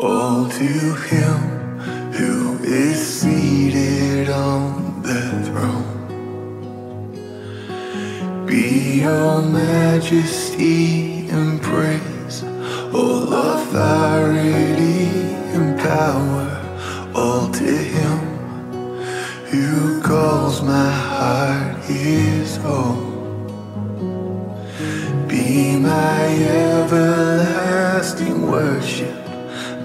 All to him who is seated on the throne. Be your majesty and praise, all authority and power, all to him who calls my heart his own. Be my everlasting worship,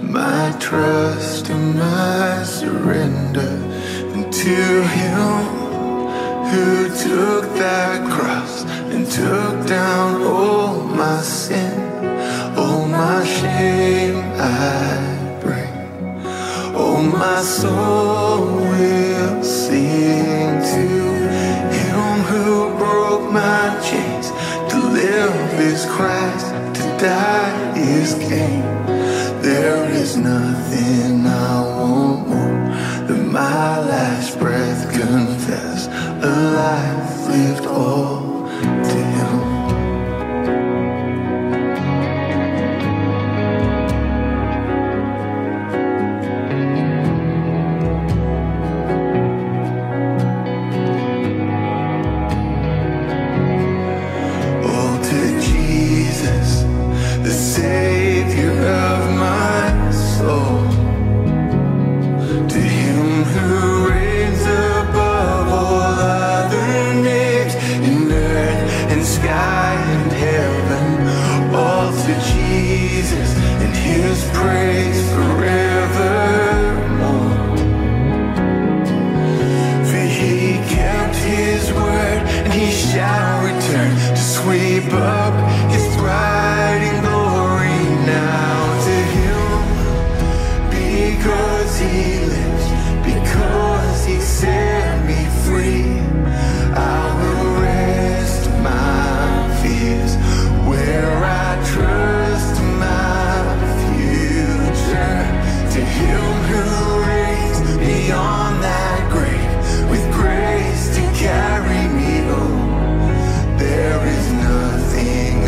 my trust and my surrender, and to him who took that cross and took down all my sin, all my shame I bring. Oh, my soul will sing to him who broke my chains. To live is Christ, to die is gain. There is nothing I want more than my last breath confess, a life lived all to him. There is nothing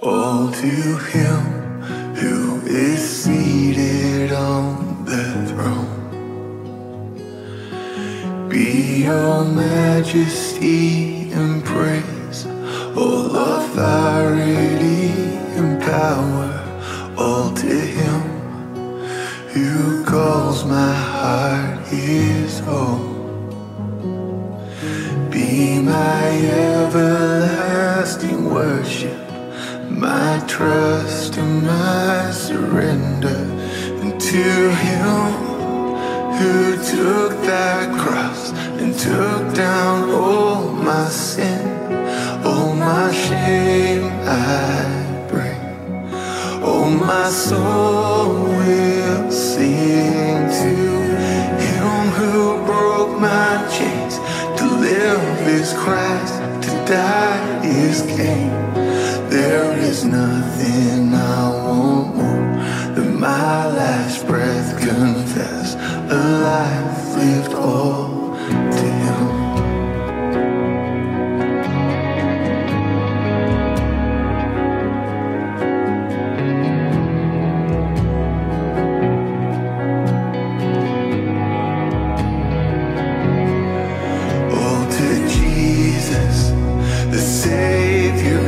All to Him who is seated on the throne be your majesty and praise, all authority and power, all to Him who calls my heart His own. Be my everlasting worship, my trust and my surrender, and to Him who took that cross and took down all my sin, all my shame I bring. Oh, my soul will sing to Him who broke my chains. To live is Christ, to die is gain. There is nothing I want more than my last breath confess, a life lived all to Him. All to Jesus, the Savior.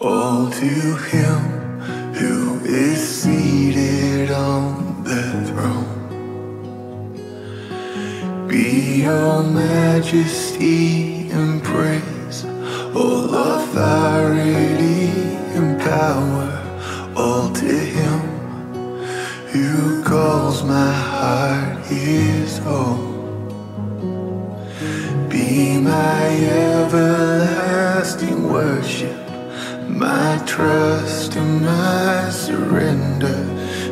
All to Him who is seated on the throne, be all majesty and praise, all authority and power. All to Him who calls my heart His own. Be my everlasting worship, my trust and my surrender,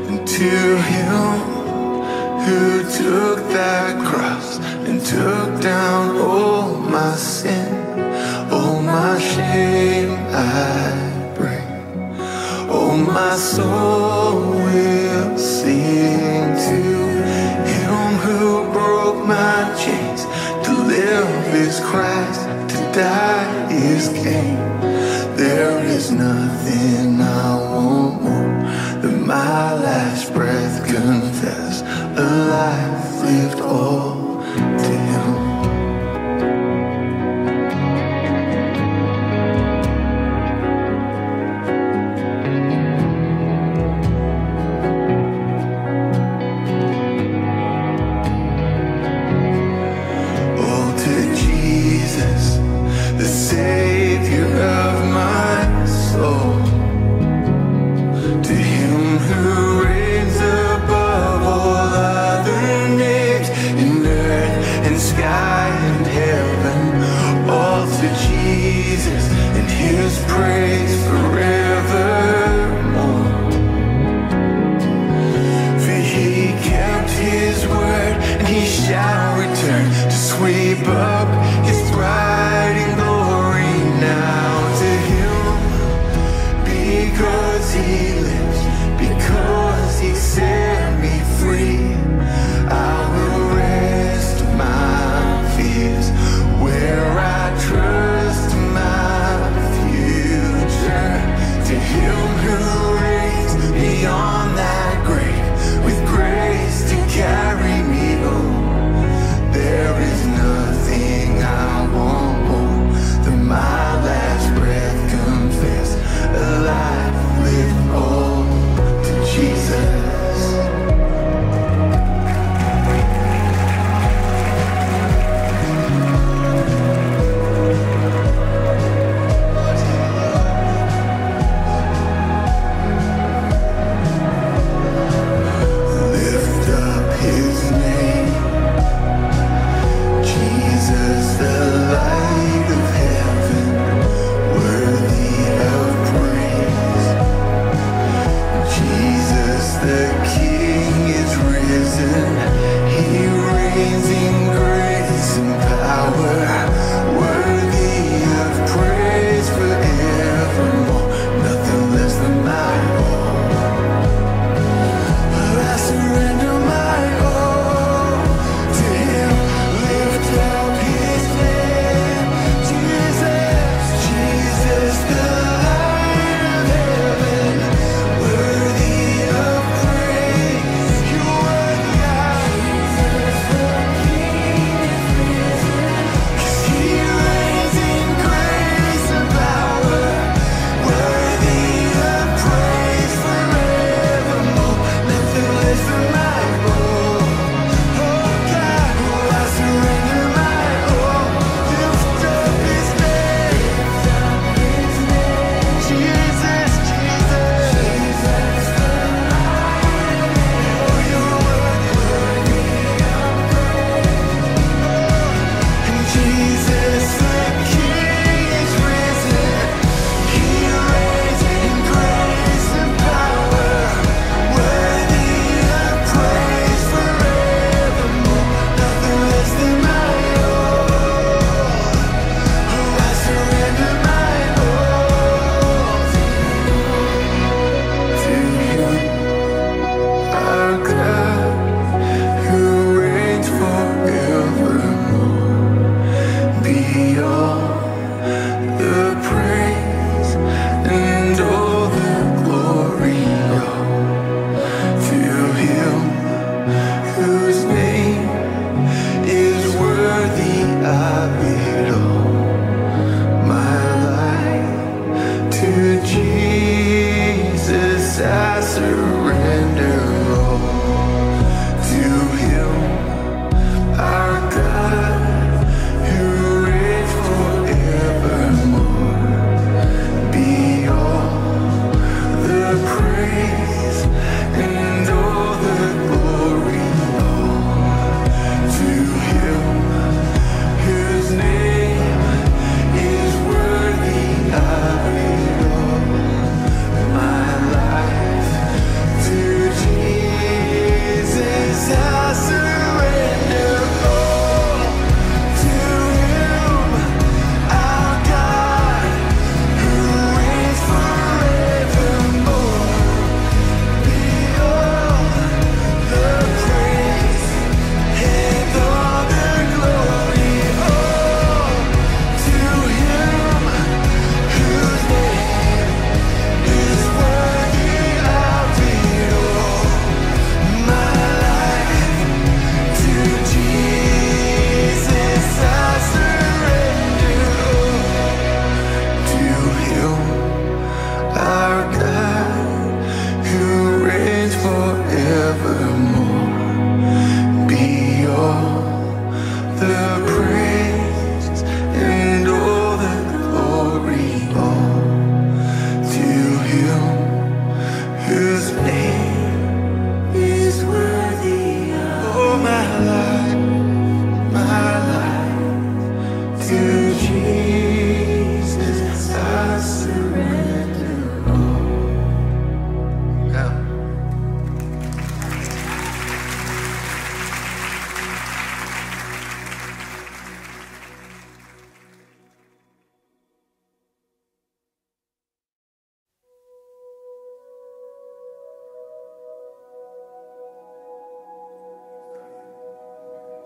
and to Him who took that cross and took down all my sin, all my shame I bring. Oh, my soul will sing to Him who broke my chains. To live is Christ, to die is gain. There is nothing I want more than my last breath confess. A life lived all to Him. There is nothing I want.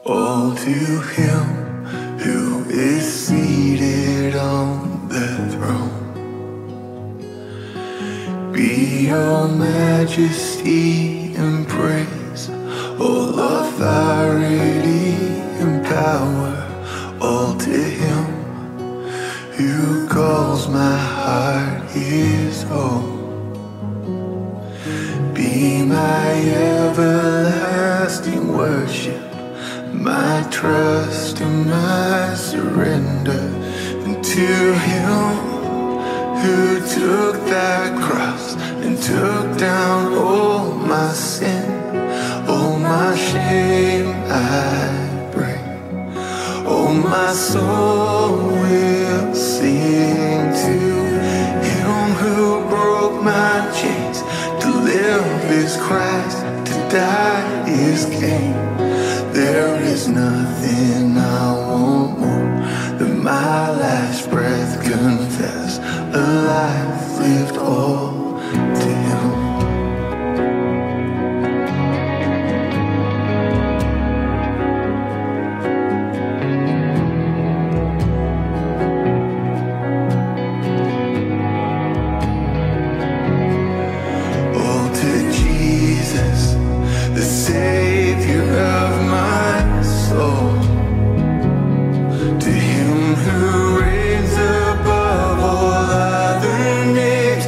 All to him who is seated on the throne, be your majesty and praise, all authority and power, all to him who calls my heart his own. Be my everlasting worship, my trust and my surrender, and to him who took that cross and took down all my sin, all my shame I bring, all my soul will sing. To him who broke my chains, to live is Christ, to die is gain. There is nothing I want more than my last breath confess, a life lived all to him. Who reigns above all other names.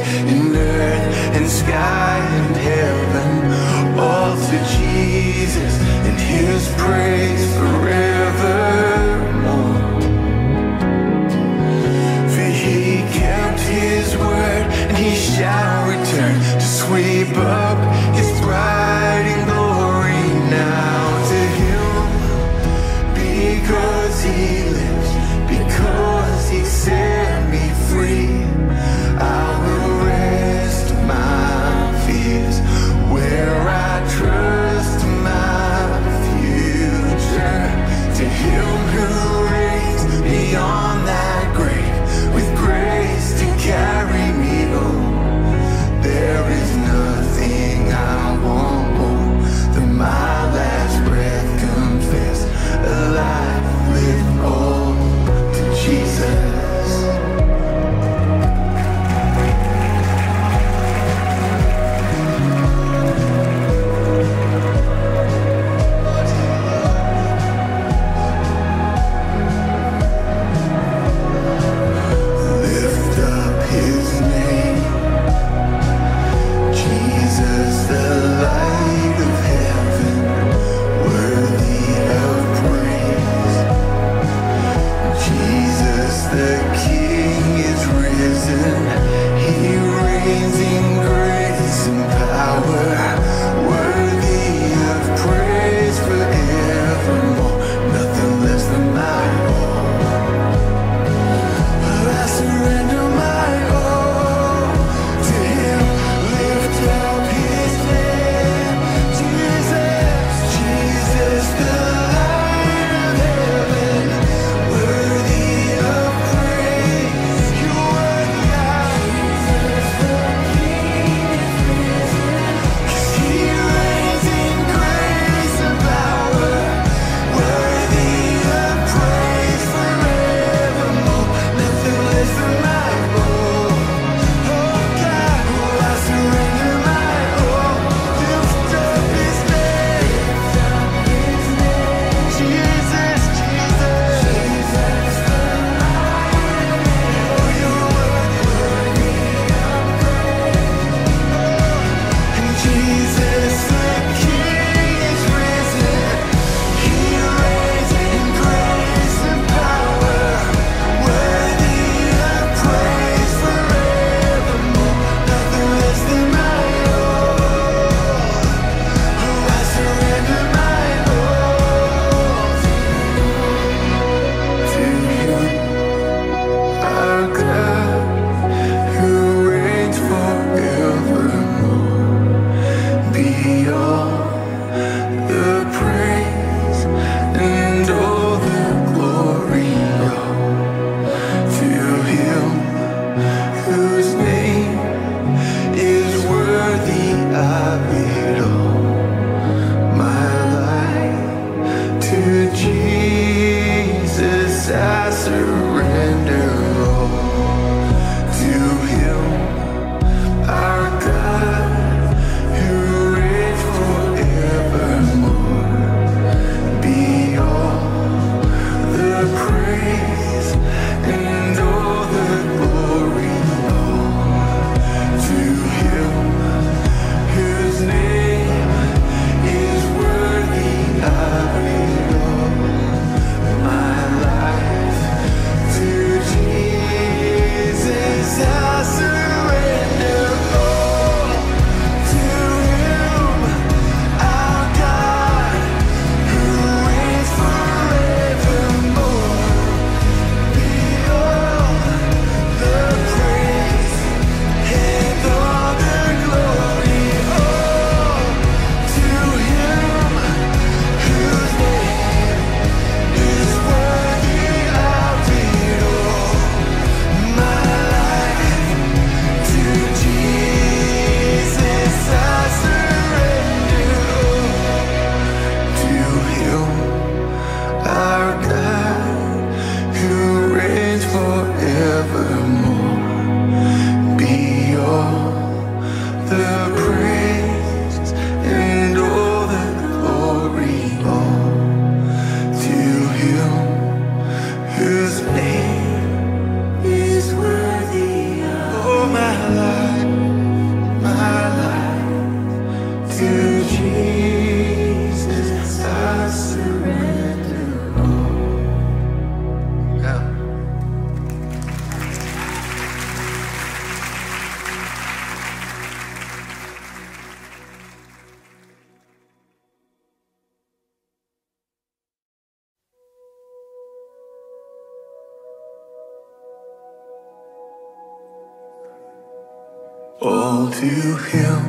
all to Him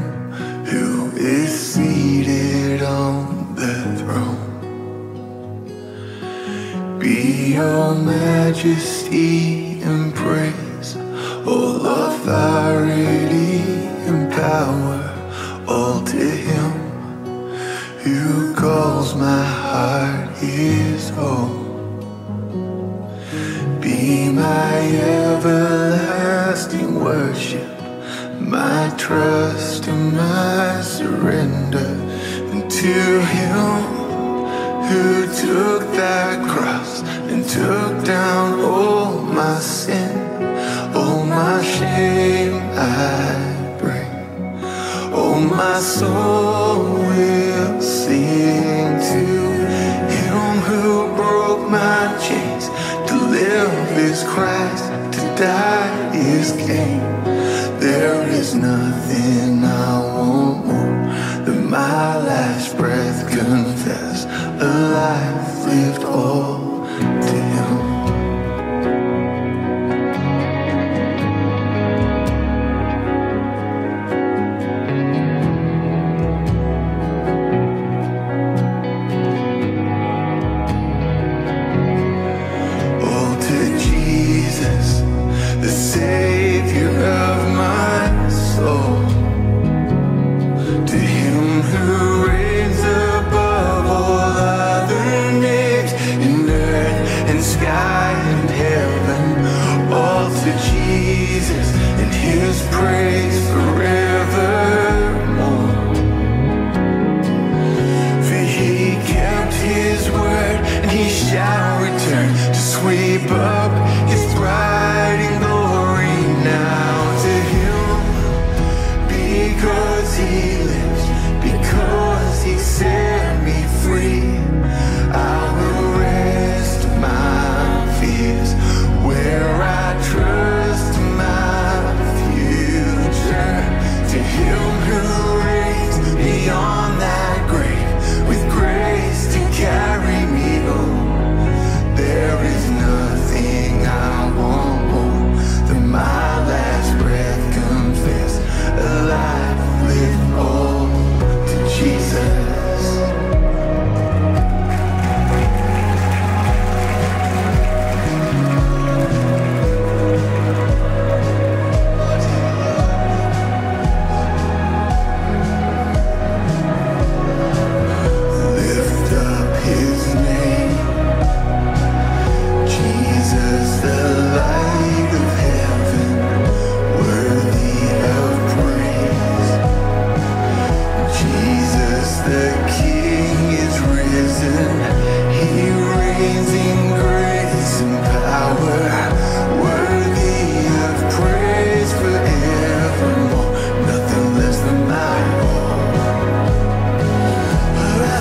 who is seated on the throne. Be your majesty and praise, all authority and power, all to Him who calls my heart His own. Be my everlasting worship, my trust and my surrender unto Him who took that cross and took down all my sin, all my shame I bring. Oh, my soul will sing to Him who broke my chains. To live is Christ, to die is gain. There is nothing I want more than my last breath confess, a life lived all to Him.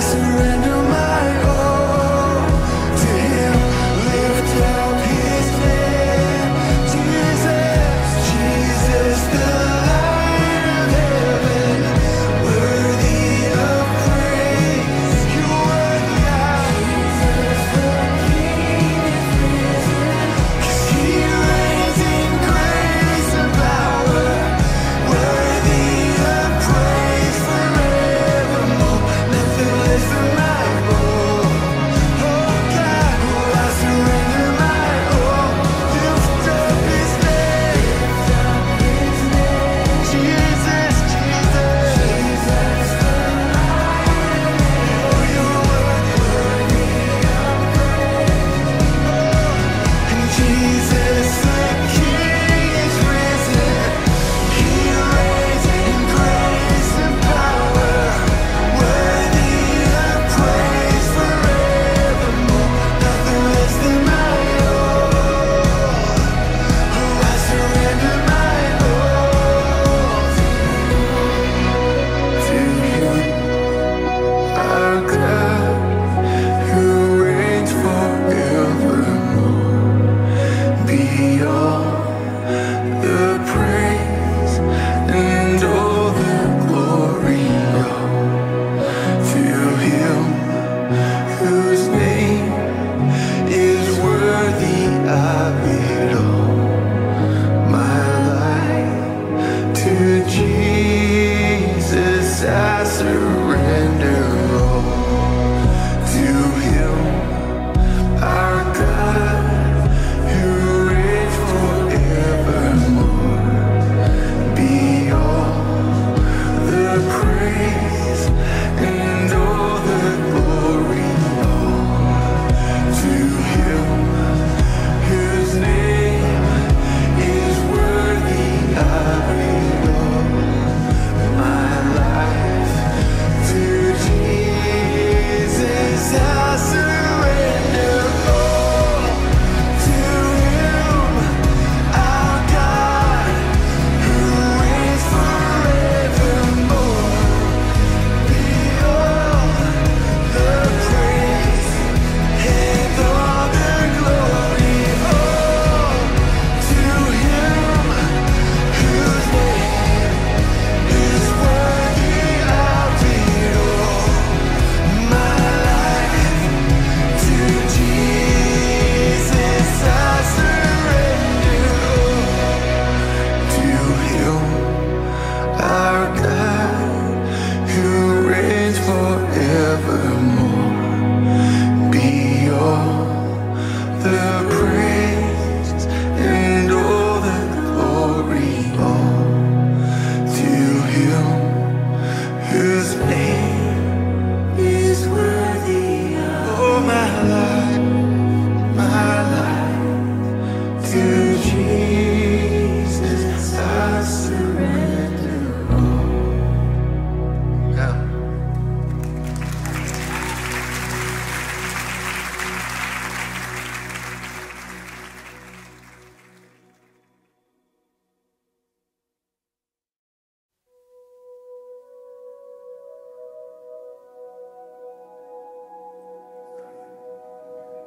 Surrender my all.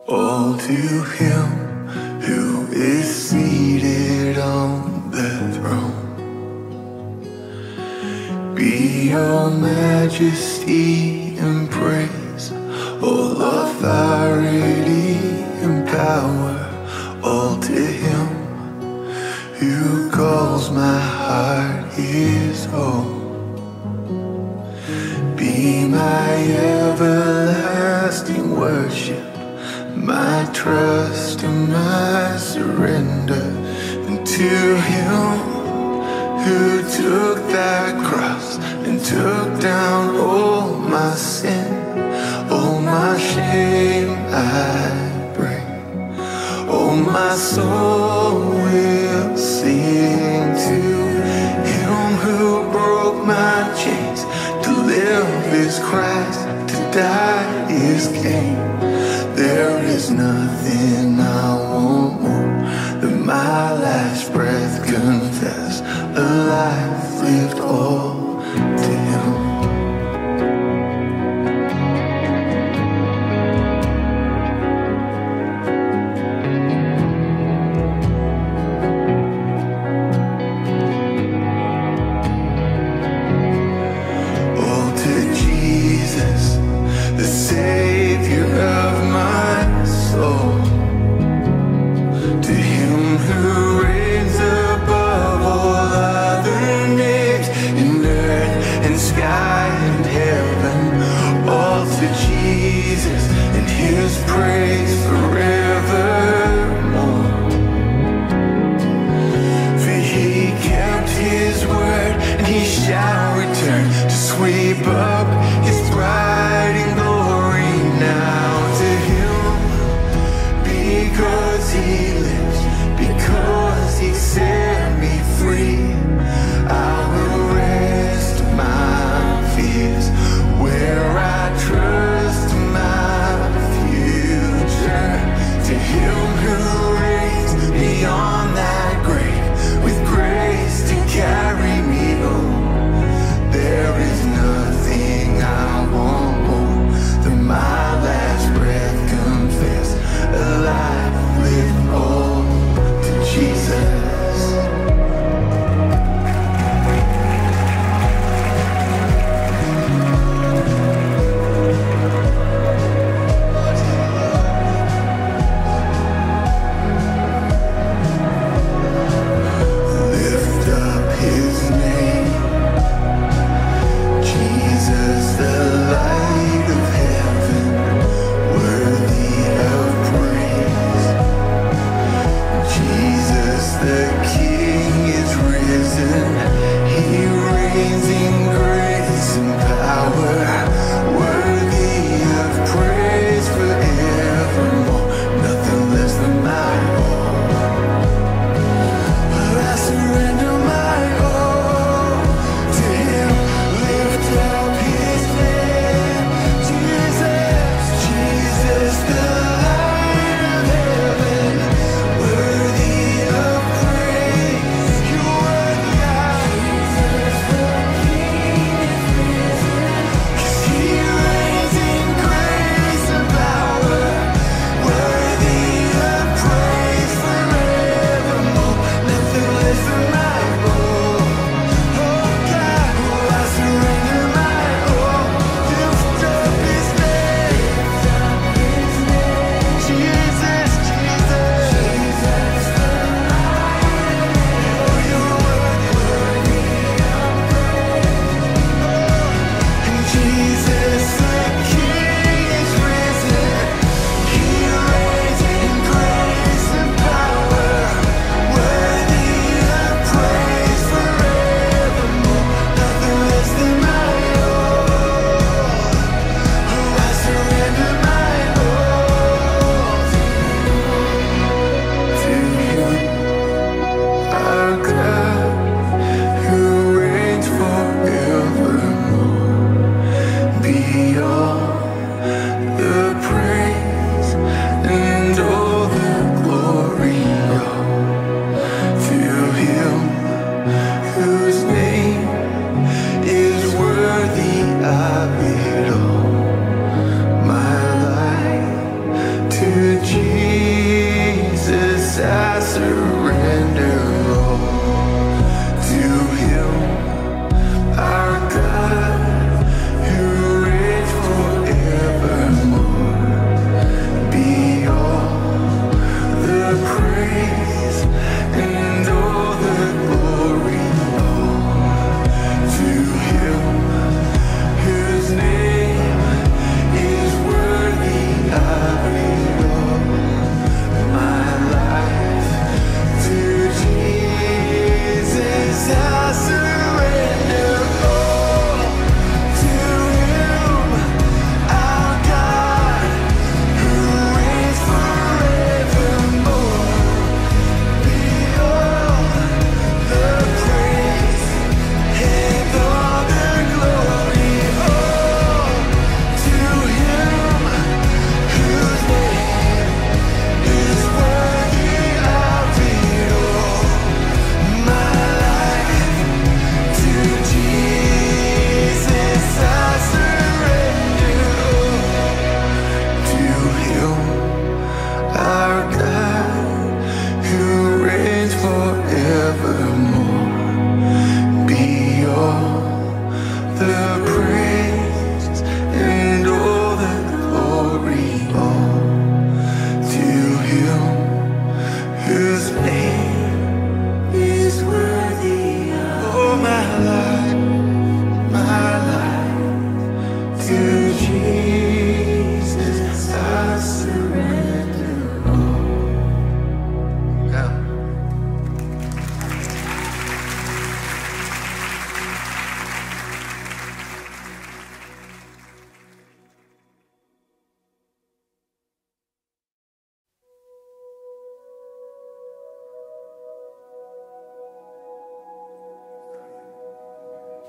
All to Him who is seated on the throne be your majesty and praise, all authority and power, all to Him who calls my heart His own. Be my everlasting worship, my trust and my surrender, and to Him who took that cross and took down all my sin, all my shame I bring. Oh, my soul will sing to Him who broke my chains. To live is Christ, to die is gain. There is nothing I want more than my last breath confess, a life lived all to Him. Savior of my soul.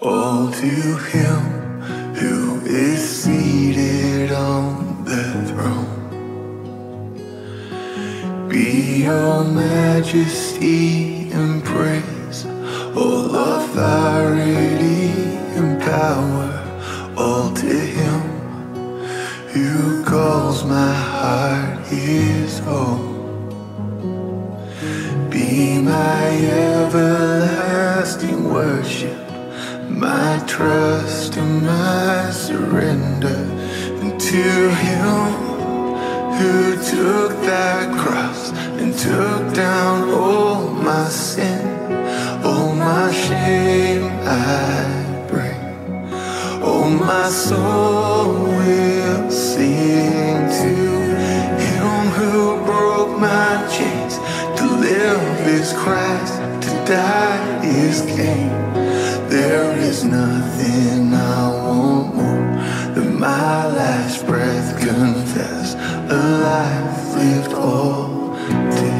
All to Him who is seated on the throne, be all majesty and praise, all authority and power, all to Him who calls my heart His own. Be my everlasting worship, my trust and my surrender, and to Him who took that cross and took down all my sin, all my shame I bring. Oh, my soul will sing to Him who broke my chains. To live is Christ, to die is gain. There is nothing I want more than my last breath confess, a life lived all to Him.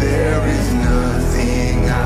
There is nothing I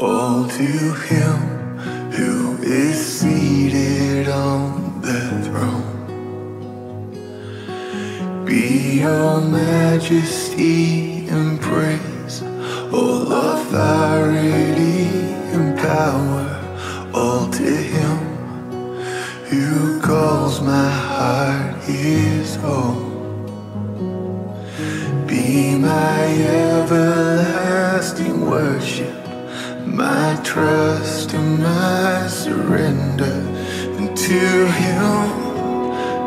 All to Him who is seated on the throne be all majesty and praise, all authority and power, all to Him who calls my heart His own. Be my everlasting worship, my trust and my surrender, and to Him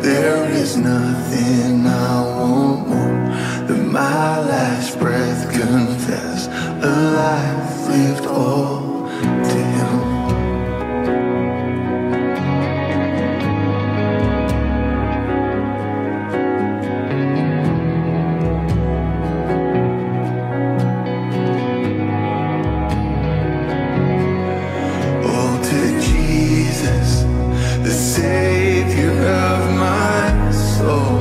There is nothing I want more than my last breath confess, a life lived all to Him. The Savior of my soul.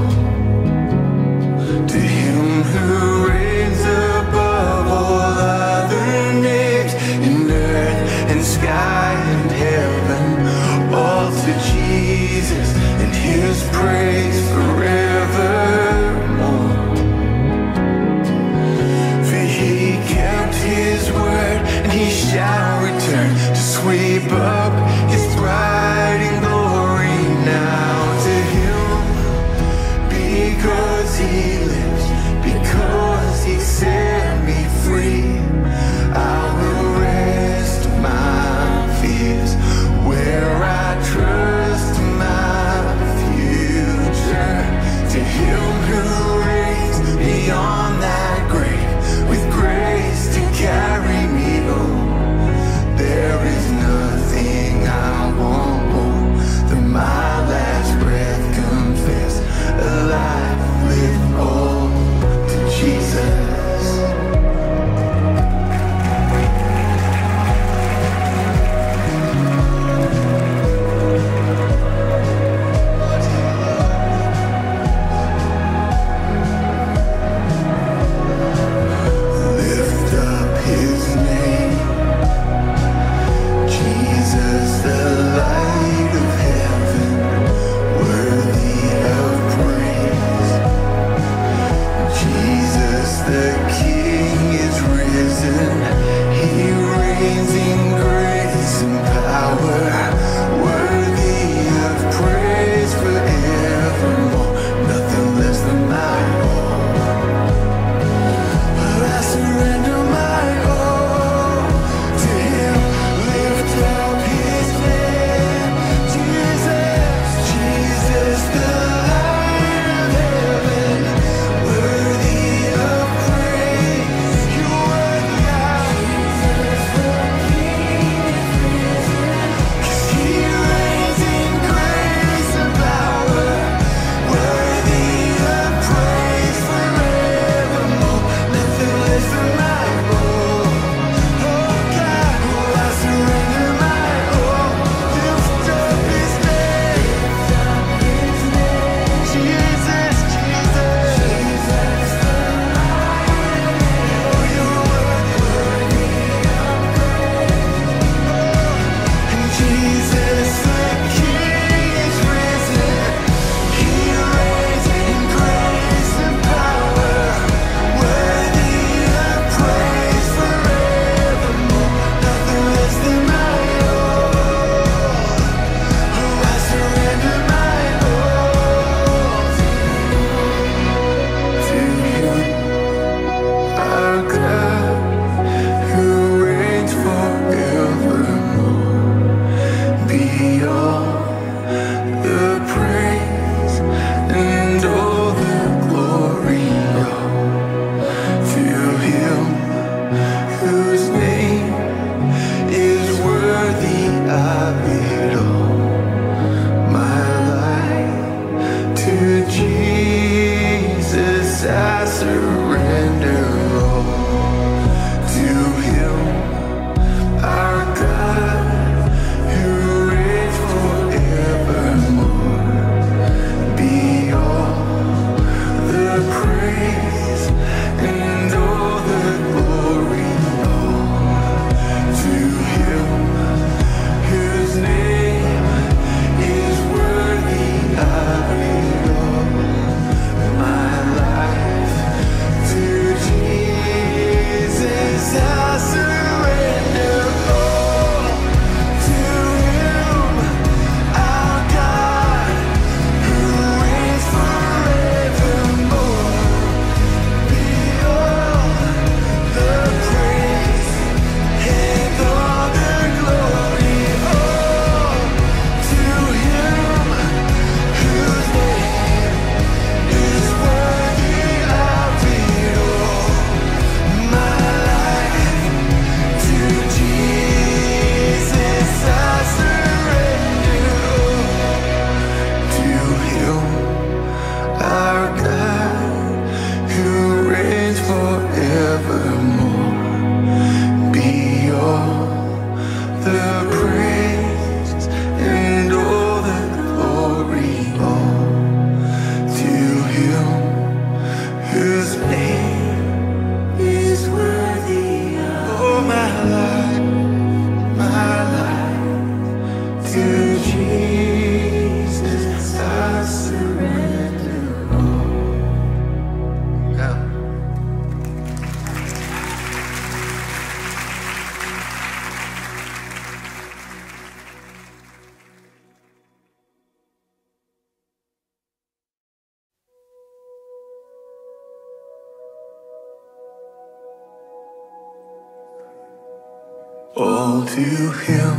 All to Him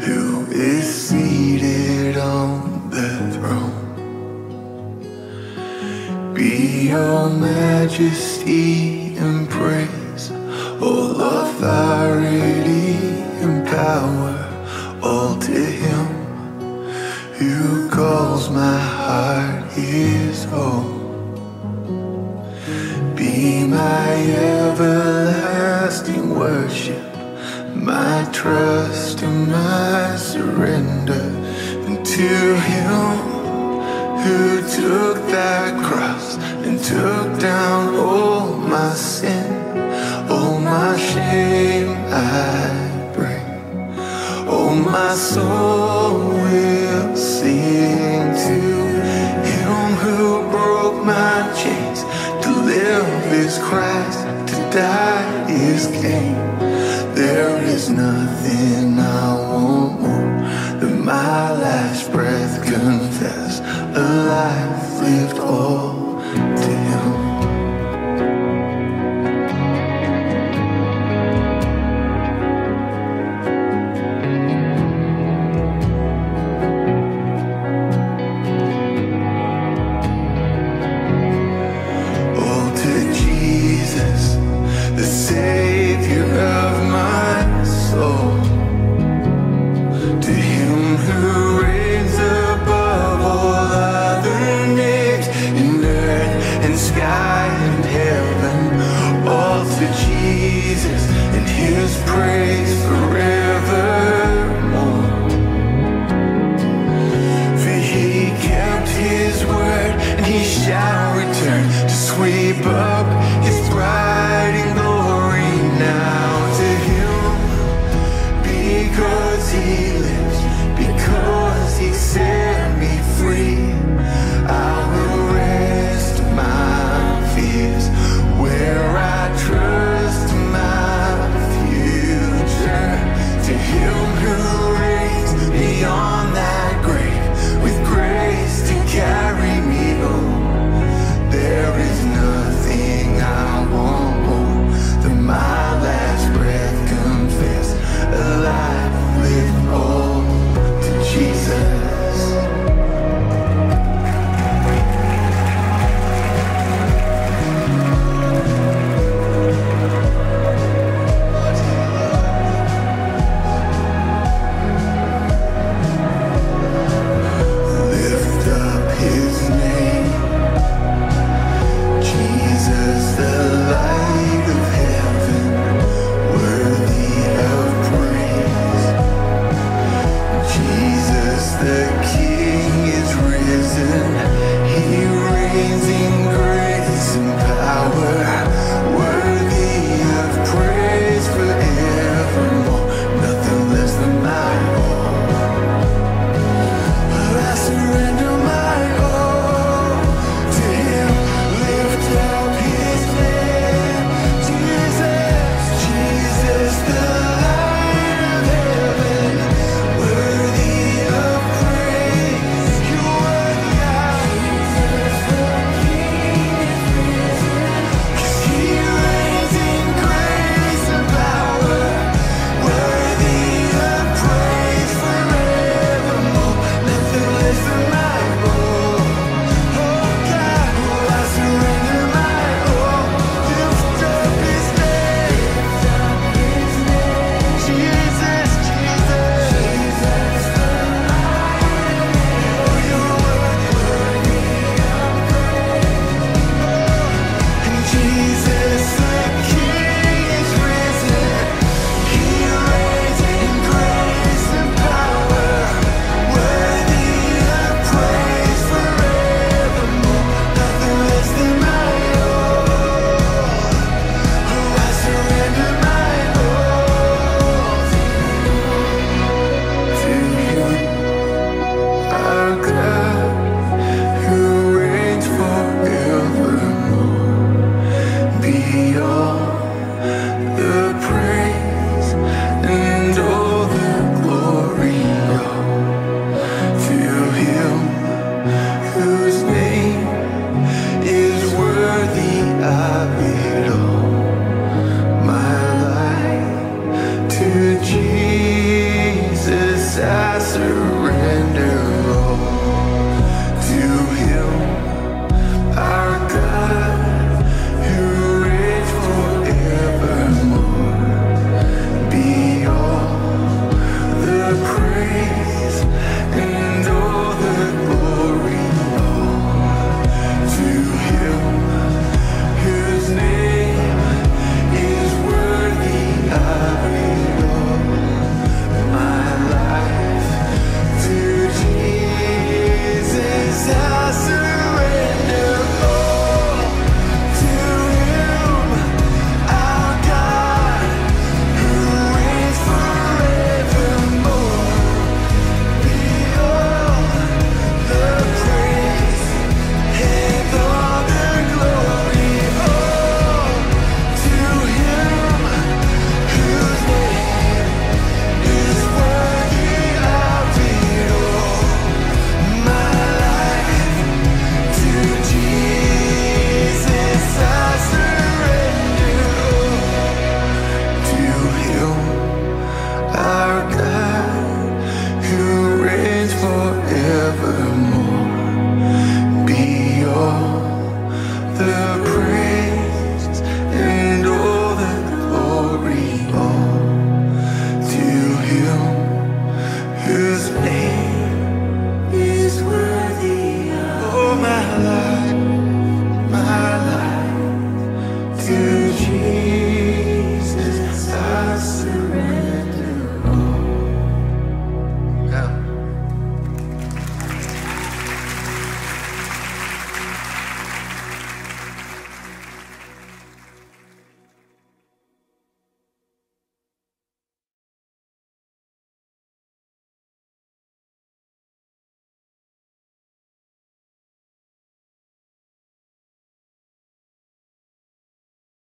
who is seated on the throne be all majesty and praise, all authority and power. All to Him who calls my heart His own. Be my everlasting worship, my trust and my surrender, and to Him who took that cross and took down all my sin, all my shame I bring. Oh, my soul will sing to Him who broke my chains. To live is Christ, to die is gain. There is nothing I want more than my last breath confess, a life lived all to Him. Up